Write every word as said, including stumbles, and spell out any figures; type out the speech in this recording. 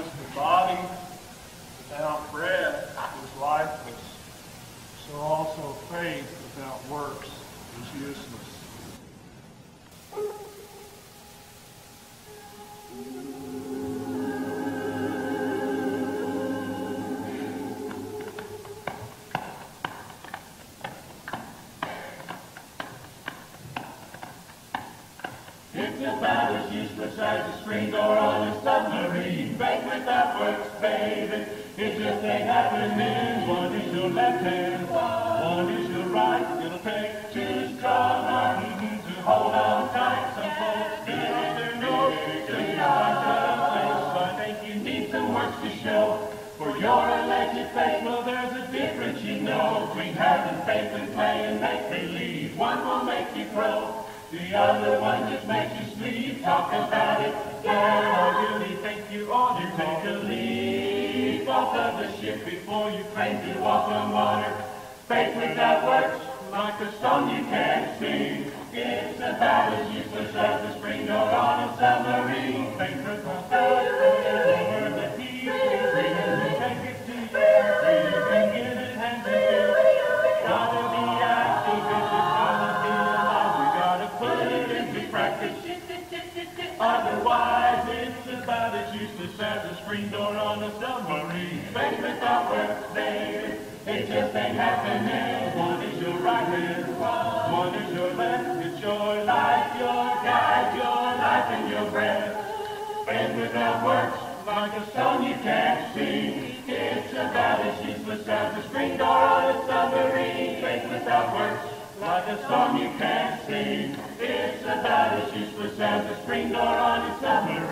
because the body without bread is lifeless, so also faith without works is useless. It's about as useless as a screen door on a submarine. Faith without works, baby, it just ain't happening. One is your left hand, one is your right. It'll take two strong arms to hold on tight. Some folks feel their nose, they are I think you need some works to show for your alleged faith. Well, there's a difference, you know, between having faith and playing make-believe. One will make you grow, the other one just makes you sleep. Talk about it, yeah, I really think you ought to take a leap off of the ship before you claim to walk on water. Faith without works, like a song you can't sing. It's about as useless as the spring door on a submarine. Faith without works, otherwise it's about as useless as a screen door on a submarine. Faith without works, baby, it just ain't happening. One is your right hand, one is your left. It's your life, your guide, your life and your breath. Faith without works, like a song you can't sing. It's about as useless as a screen door on a submarine. Faith without works, like a song you can't sing. It's about as useless as a screen door on a submarine.